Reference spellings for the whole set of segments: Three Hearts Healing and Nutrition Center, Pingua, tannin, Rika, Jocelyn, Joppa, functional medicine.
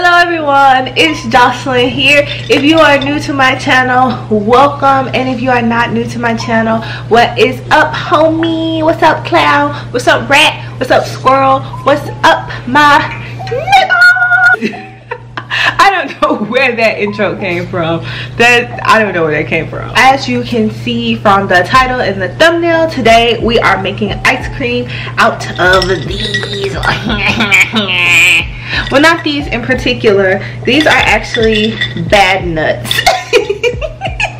Hello everyone, it's Jocelyn here. If you are new to my channel, welcome, and if you are not new to my channel, what is up, homie? What's up, clown? What's up, rat? What's up, squirrel? What's up, my nigga? I don't know where that intro came from. As you can see from the title and the thumbnail, today we are making ice cream out of these. Well, not these in particular. These are actually bad nuts.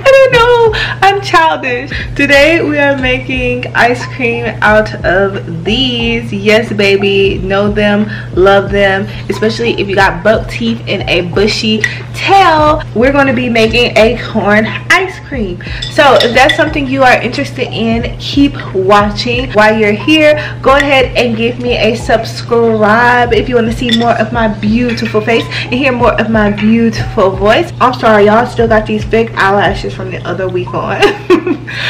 I don't know, I'm childish. Today we are making ice cream out of these. Yes, baby, know them, love them, especially if you got buck teeth and a bushy tail. We're going to be making acorn ice cream. So if that's something you are interested in, keep watching. While you're here, go ahead and give me a subscribe if you want to see more of my beautiful face and hear more of my beautiful voice. I'm sorry, y'all, still got these big eyelashes from the other week on.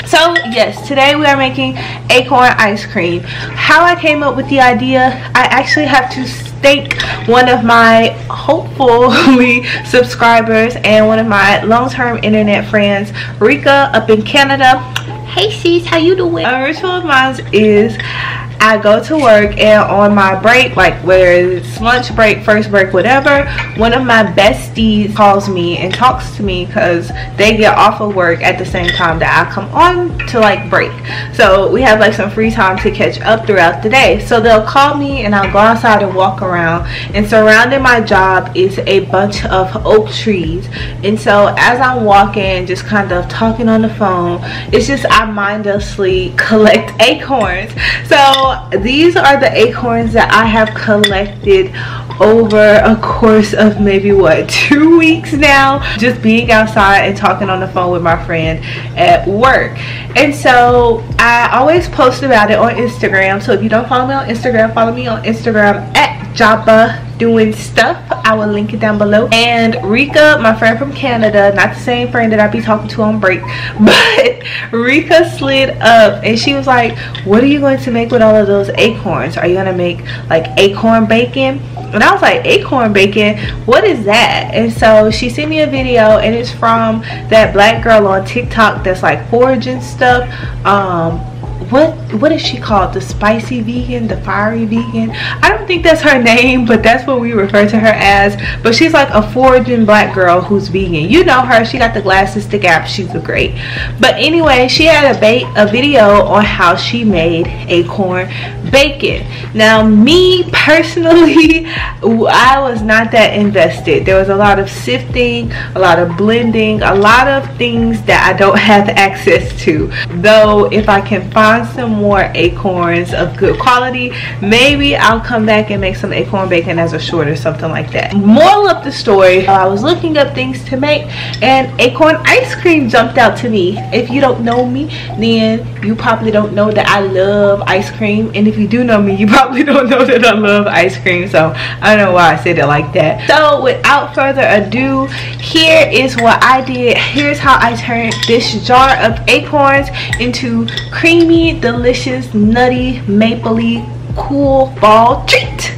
So yes, today we are making acorn ice cream. How I came up with the idea, I actually have to thank one of my hopefully subscribers and one of my long-term internet friends, Rika, up in Canada. Hey sis, how you doing? A ritual of mine is I go to work, and on my break, like whether it's lunch break, first break, whatever, one of my besties calls me and talks to me because they get off of work at the same time that I come on to like break. So we have like some free time to catch up throughout the day. So they'll call me and I'll go outside and walk around, and surrounding my job is a bunch of oak trees. And so as I'm walking, just kind of talking on the phone, it's just I mindlessly collect acorns. So these are the acorns that I have collected over a course of maybe what, 2 weeks now, just being outside and talking on the phone with my friend at work. And so I always post about it on Instagram, so if you don't follow me on Instagram, follow me on Instagram at Joppa Doing Stuff. I will link it down below. And Rika, my friend from Canada, not the same friend that I be talking to on break, but Rika slid up and she was like, what are you going to make with all of those acorns? Are you going to make like acorn bacon? And I was like, acorn bacon? What is that? And so she sent me a video, and it's from that black girl on TikTok that's like foraging stuff. What is she called? The spicy vegan, the fiery vegan? I don't think that's her name, but that's what we refer to her as. But she's like a foraging black girl who's vegan. You know her. She got the glasses, the gap. She's a great. But anyway, she had a video on how she made acorn bacon. Now, me personally, I was not that invested. There was a lot of sifting, a lot of blending, a lot of things that I don't have access to. Though, if I can find some more acorns of good quality, maybe I'll come back and make some acorn bacon as a short or something like that. Moral of the story, I was looking up things to make, and acorn ice cream jumped out to me. If you don't know me, then you probably don't know that I love ice cream, and if you do know me, you probably don't know that I love ice cream. So I don't know why I said it like that. So without further ado, here is what I did. Here's how I turned this jar of acorns into creamy, delicious, nutty, mapley, cool fall treat.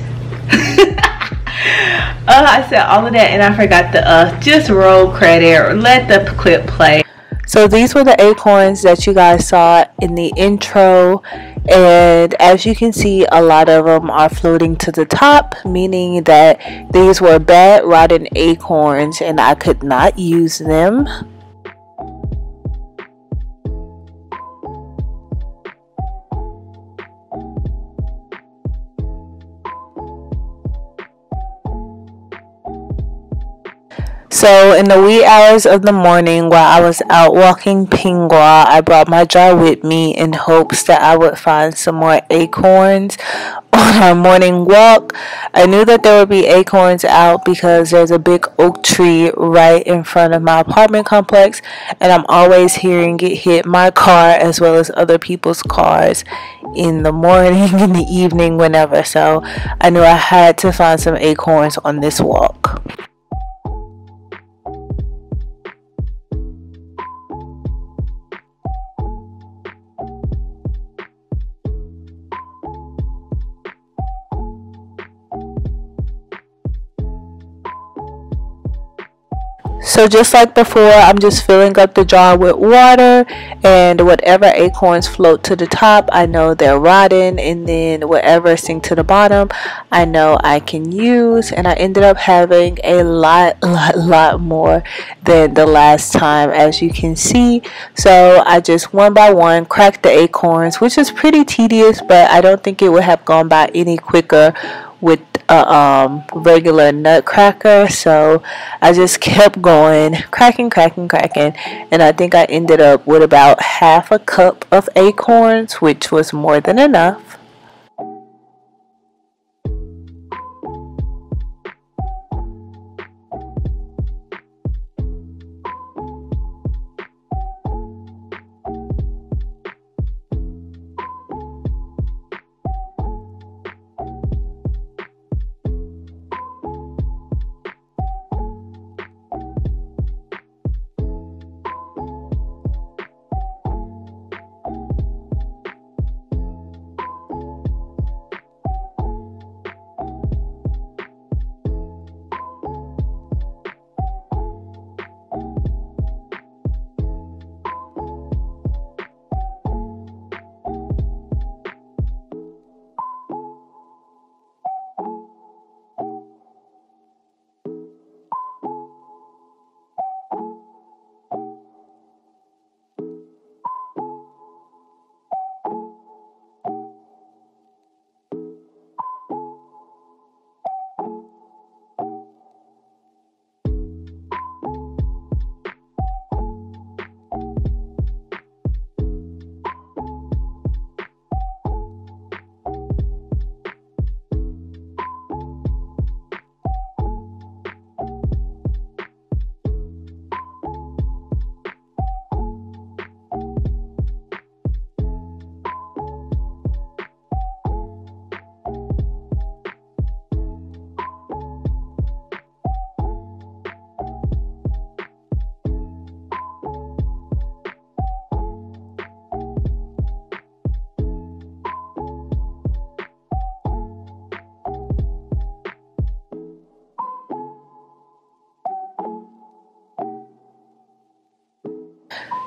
I said all of that and I forgot the just roll credit, or let the clip play. So these were the acorns that you guys saw in the intro, and as you can see, a lot of them are floating to the top, meaning that these were bad, rotten acorns and I could not use them. So in the wee hours of the morning, while I was out walking Pingua, I brought my jar with me in hopes that I would find some more acorns on our morning walk. I knew that there would be acorns out because there's a big oak tree right in front of my apartment complex, and I'm always hearing it hit my car as well as other people's cars in the morning, in the evening, whenever. So I knew I had to find some acorns on this walk. So just like before, I'm just filling up the jar with water, and whatever acorns float to the top, I know they're rotten, and then whatever sink to the bottom, I know I can use. And I ended up having a lot more than the last time, as you can see. So I just one by one cracked the acorns, which is pretty tedious, but I don't think it would have gone by any quicker with regular nutcracker. So I just kept going, cracking, and I think I ended up with about half a cup of acorns, which was more than enough.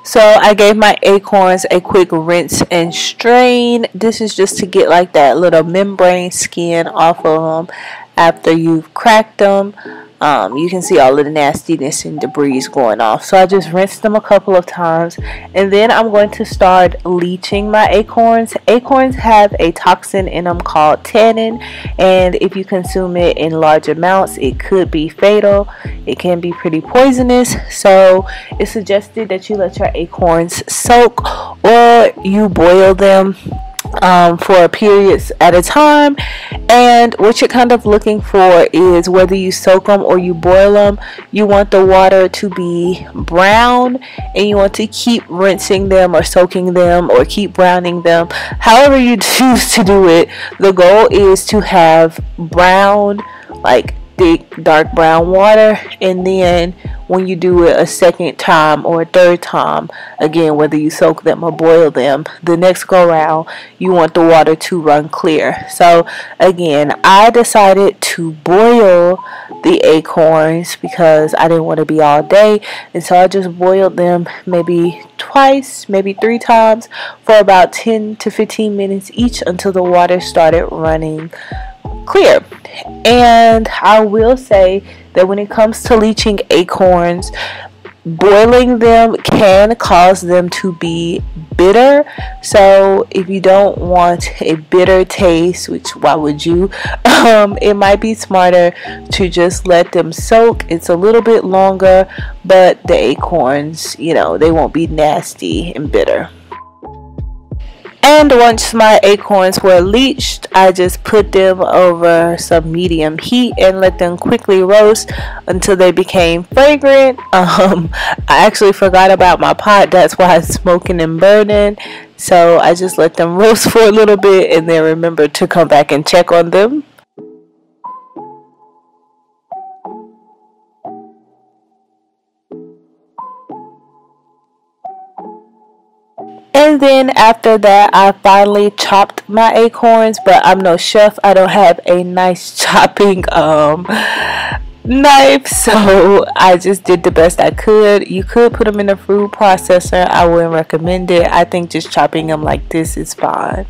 So I gave my acorns a quick rinse and strain. This is just to get like that little membrane skin off of them after you've cracked them. You can see all of the nastiness and debris going off. So I just rinsed them a couple of times, and then I'm going to start leaching my acorns. Acorns have a toxin in them called tannin, and if you consume it in large amounts, it could be fatal. It can be pretty poisonous, so it's suggested that you let your acorns soak or you boil them for periods at a time. And what you're kind of looking for is, whether you soak them or you boil them, you want the water to be brown, and you want to keep rinsing them or soaking them or keep browning them. However you choose to do it, the goal is to have brown, like thick dark brown water. And then when you do it a second time or a third time, again, whether you soak them or boil them, the next go round, you want the water to run clear. So again, I decided to boil the acorns because I didn't want to be all day, and so I just boiled them maybe twice, maybe three times, for about 10 to 15 minutes each, until the water started running clear. And I will say that when it comes to leaching acorns, boiling them can cause them to be bitter. So if you don't want a bitter taste, which why would you, it might be smarter to just let them soak. It's a little bit longer, but the acorns, you know, they won't be nasty and bitter. And once my acorns were leached, I just put them over some medium heat and let them quickly roast until they became fragrant. I actually forgot about my pot, that's why it's smoking and burning. So I just let them roast for a little bit, and then remembered to come back and check on them. And then after that, I finally chopped my acorns, but I'm no chef. I don't have a nice chopping knife, so I just did the best I could. You could put them in a food processor. I wouldn't recommend it. I think just chopping them like this is fine.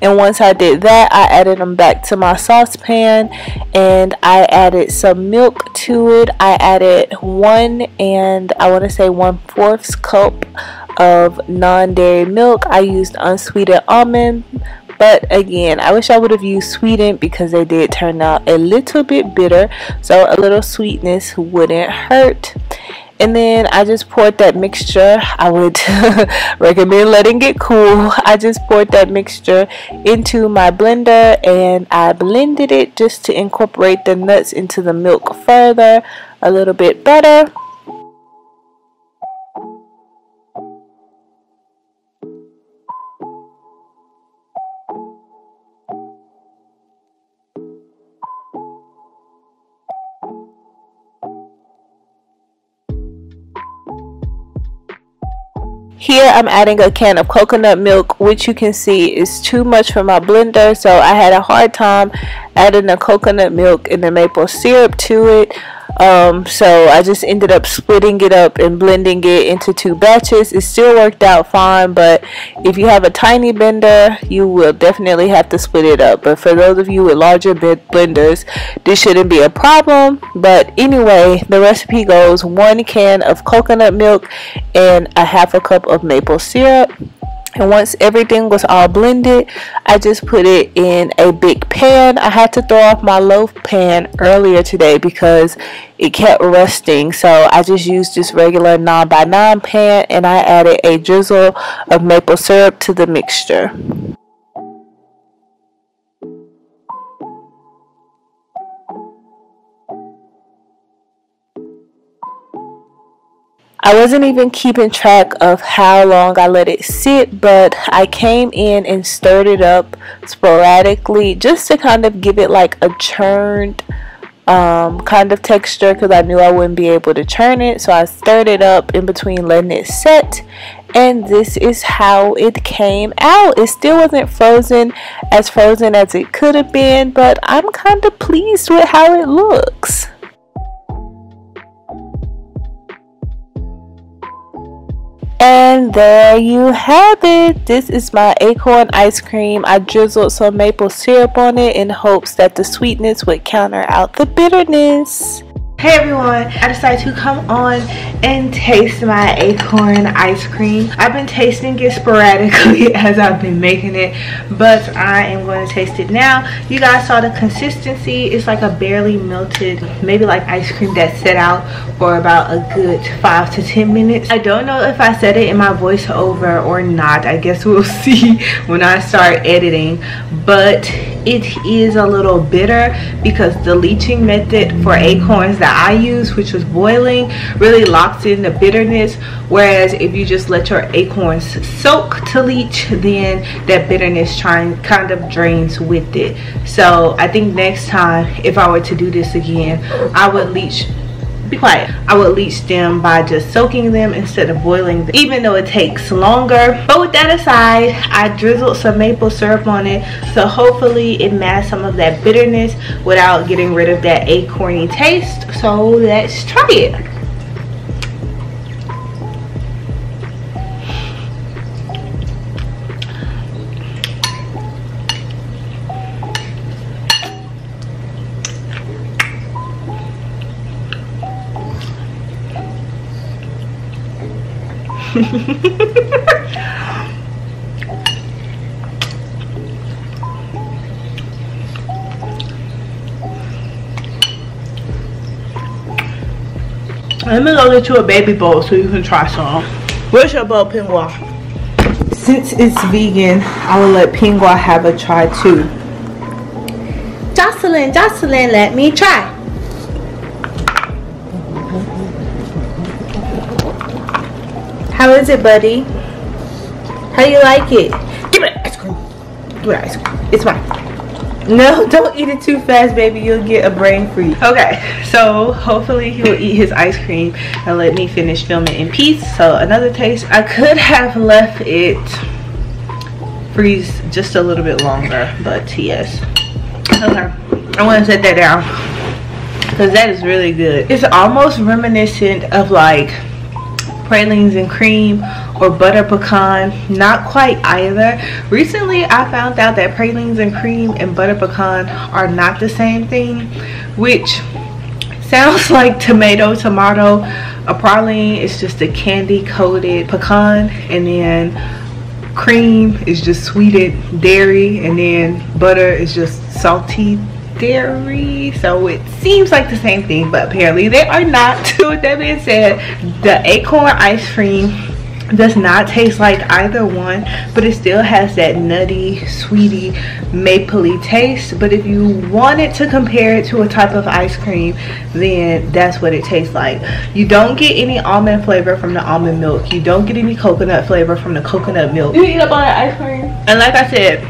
And once I did that, I added them back to my saucepan, and I added some milk to it. I added 1 1/4 cup of non-dairy milk. I used unsweetened almond, but again, I wish I would have used sweetened because they did turn out a little bit bitter, so a little sweetness wouldn't hurt. And then I just poured that mixture. I would recommend letting it cool. I just poured that mixture into my blender, and I blended it just to incorporate the nuts into the milk further, a little bit better. Here I'm adding a can of coconut milk, which you can see is too much for my blender, so I had a hard time adding the coconut milk and the maple syrup to it. So I just ended up splitting it up and blending it into 2 batches. It still worked out fine, but if you have a tiny blender, you will definitely have to split it up. But for those of you with larger blenders, this shouldn't be a problem. But anyway, the recipe goes 1 can of coconut milk and 1/2 cup of maple syrup. And once everything was all blended, I just put it in a big pan. I had to throw off my loaf pan earlier today because it kept rusting, so I just used this regular 9x9 pan, and I added a drizzle of maple syrup to the mixture. I wasn't even keeping track of how long I let it sit, but I came in and stirred it up sporadically just to kind of give it like a churned kind of texture, because I knew I wouldn't be able to churn it. So I stirred it up in between letting it set, and this is how it came out. It still wasn't frozen as it could have been, but I'm kind of pleased with how it looks. And there you have it. This is my acorn ice cream. I drizzled some maple syrup on it in hopes that the sweetness would counter out the bitterness. Hey everyone, I decided to come on and taste my acorn ice cream. I've been tasting it sporadically as I've been making it, but I am going to taste it now. You guys saw the consistency. It's like a barely melted, maybe like ice cream that set out for about a good 5 to 10 minutes. I don't know if I said it in my voiceover or not. I guess we'll see when I start editing, but it is a little bitter because the leaching method for acorns that I use, which was boiling, really locks in the bitterness, whereas if you just let your acorns soak to leach, then that bitterness kind of drains with it. So I think next time, if I were to do this again, I would leach, be quiet, I would leach them by just soaking them instead of boiling them, even though it takes longer. But with that aside, I drizzled some maple syrup on it, so hopefully it masks some of that bitterness without getting rid of that acorny taste. So let's try it. Let me go get you a baby bowl so you can try some. Where's your bowl, Pingua? Since it's vegan, I will let Pingua have a try too. Jocelyn, let me try. How is it, buddy? How do you like it? Give me ice cream. Give me ice cream. It's fine. No, don't eat it too fast, baby. You'll get a brain freeze. Okay, so hopefully he will eat his ice cream and let me finish filming in peace. So another taste. I could have left it freeze just a little bit longer, but yes. Okay, I want to set that down. because that is really good. It's almost reminiscent of like pralines and cream or butter pecan. Not quite either. Recently I found out that pralines and cream and butter pecan are not the same thing, which sounds like tomato tomato. A praline is just a candy coated pecan, and then cream is just sweetened dairy, and then butter is just salty dairy. So it seems like the same thing, but apparently they are not. With that being said, the acorn ice cream does not taste like either one, but it still has that nutty, sweety, mapley taste. But if you wanted to compare it to a type of ice cream, then that's what it tastes like. You don't get any almond flavor from the almond milk. You don't get any coconut flavor from the coconut milk. You eat up all the ice cream. And like I said,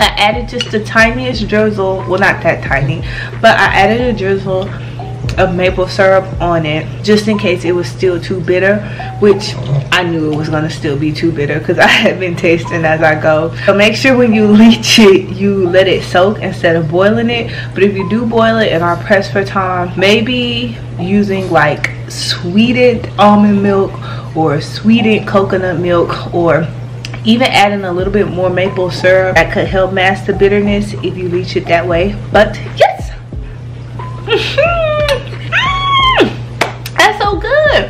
I added just the tiniest drizzle, well not that tiny, but I added a drizzle of maple syrup on it just in case it was still too bitter, which I knew it was gonna still be too bitter because I had been tasting as I go. So make sure when you leach it, you let it soak instead of boiling it. But if you do boil it and are pressed for time, maybe using like sweetened almond milk or sweetened coconut milk, or even adding a little bit more maple syrup, that could help mask the bitterness if you leach it that way. But yes, that's so good.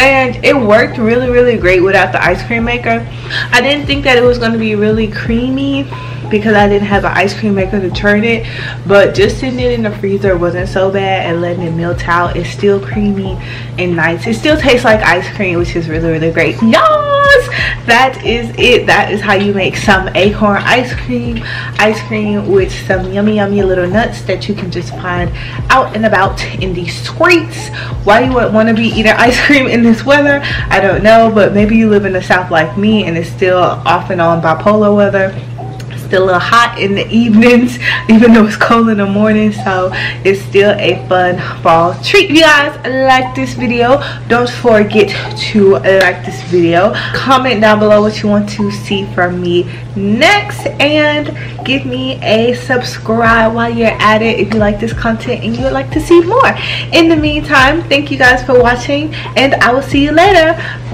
And it worked really, really great without the ice cream maker. I didn't think that it was going to be really creamy because I didn't have an ice cream maker to turn it, but just sitting it in the freezer wasn't so bad, and letting it melt out, it's still creamy and nice. It still tastes like ice cream, which is really, really great. Yes, that is it. That is how you make some acorn ice cream with some yummy, yummy little nuts that you can just find out and about in the streets. Why you would want to be eating ice cream in this weather, I don't know, but maybe you live in the South like me and it's still off and on bipolar weather. Still a little hot in the evenings, even though it's cold in the morning, so it's still a fun fall treat. If you guys like this video, don't forget to like this video, comment down below what you want to see from me next, and give me a subscribe while you're at it if you like this content and you would like to see more. In the meantime, thank you guys for watching, and I will see you later.